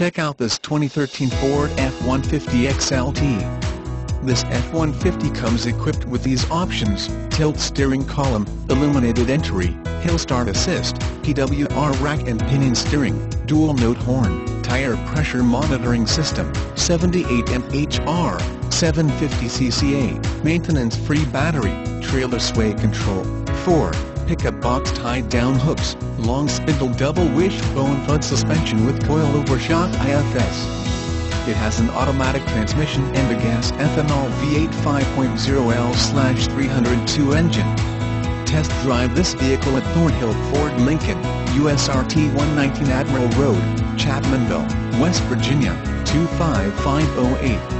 Check out this 2013 Ford F-150 XLT. This F-150 comes equipped with these options: tilt steering column, illuminated entry, hill start assist, PWR rack and pinion steering, dual note horn, tire pressure monitoring system, 78 mph, 750 cca, maintenance-free battery, trailer sway control, 4 pickup box tied-down hooks, long spindle double wishbone front suspension with coil-over shock IFS. It has an automatic transmission and a gas ethanol V8 5.0L/302 engine. Test drive this vehicle at Thornhill Ford Lincoln, USRT 119 Admiral Road, Chapmanville, West Virginia, 25508.